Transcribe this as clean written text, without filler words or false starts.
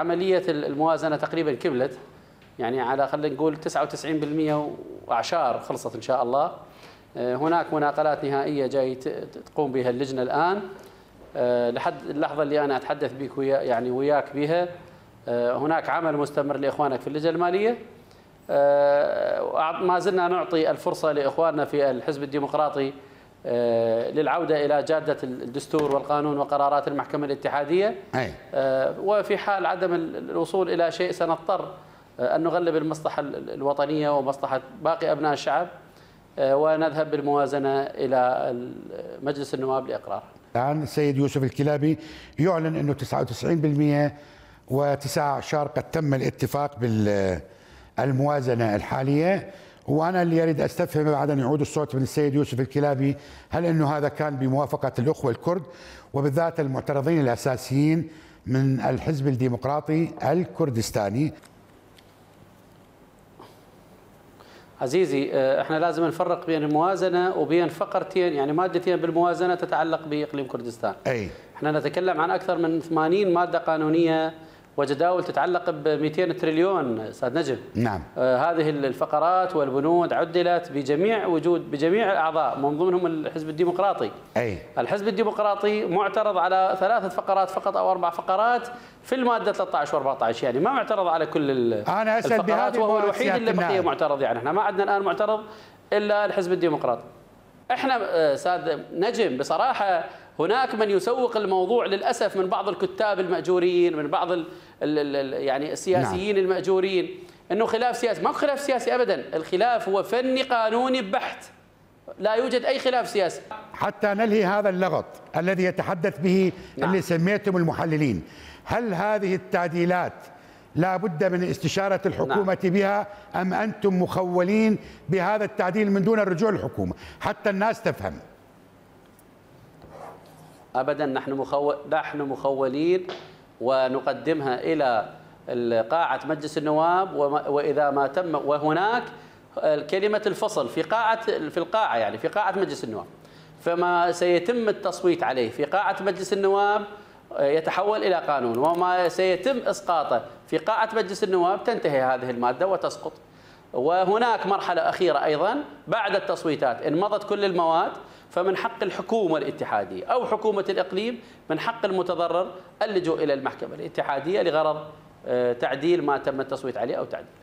عملية الموازنة تقريبا كملت، يعني على خلينا نقول 99% وأعشار خلصت إن شاء الله. هناك مناقلات نهائية جاي تقوم بها اللجنة الآن، لحد اللحظة اللي أنا أتحدث بك ويا يعني وياك بها هناك عمل مستمر لإخوانك في اللجنة المالية. ما زلنا نعطي الفرصة لإخواننا في الحزب الديمقراطي للعودة إلى جادة الدستور والقانون وقرارات المحكمة الاتحادية، وفي حال عدم الوصول إلى شيء سنضطر أن نغلب المصلحة الوطنية ومصلحة باقي أبناء الشعب ونذهب بالموازنة إلى مجلس النواب لإقرار. الآن السيد يوسف الكلابي يعلن أنه 99% و9 أعشار قد تم الاتفاق بالموازنة الحالية، وأنا اللي أريد أستفهم بعد أن يعود الصوت من السيد يوسف الكلابي، هل أنه هذا كان بموافقة الأخوة الكرد وبالذات المعترضين الأساسيين من الحزب الديمقراطي الكردستاني؟ عزيزي احنا لازم نفرق بين الموازنه وبين فقرتين، يعني مادتين بالموازنه تتعلق باقليم كردستان. احنا نتكلم عن اكثر من 80 ماده قانونيه وجداول تتعلق ب 200 تريليون استاذ نجم. نعم. هذه الفقرات والبنود عدلت بجميع الاعضاء من ضمنهم الحزب الديمقراطي. الحزب الديمقراطي معترض على 3 فقرات فقط او 4 فقرات في الماده 13 و14، يعني ما معترض على كل الفقرات، وهو الوحيد اللي بقي معترض. يعني احنا ما عندنا الان معترض الا الحزب الديمقراطي. احنا استاذ نجم بصراحه هناك من يسوق الموضوع للأسف من بعض الكتاب المأجورين، من بعض يعني السياسيين. نعم. المأجورين، أنه خلاف سياسي. ما هو خلاف سياسي أبدا، الخلاف هو فني قانوني بحت، لا يوجد أي خلاف سياسي. حتى نلهي هذا اللغط الذي يتحدث به اللي سميتم المحللين، هل هذه التعديلات لا بد من استشارة الحكومة بها أم أنتم مخولين بهذا التعديل من دون الرجوع للحكومة حتى الناس تفهم؟ أبدا نحن مخولين ونقدمها إلى قاعة مجلس النواب، وإذا ما تم، وهناك كلمة الفصل في القاعة يعني في قاعة مجلس النواب، فما سيتم التصويت عليه في قاعة مجلس النواب يتحول إلى قانون، وما سيتم إسقاطه في قاعة مجلس النواب تنتهي هذه المادة وتسقط. وهناك مرحلة أخيرة أيضا بعد التصويتات، إن مضت كل المواد فمن حق الحكومة الاتحادية أو حكومة الإقليم، من حق المتضرر اللجوء إلى المحكمة الاتحادية لغرض تعديل ما تم التصويت عليه أو تعديل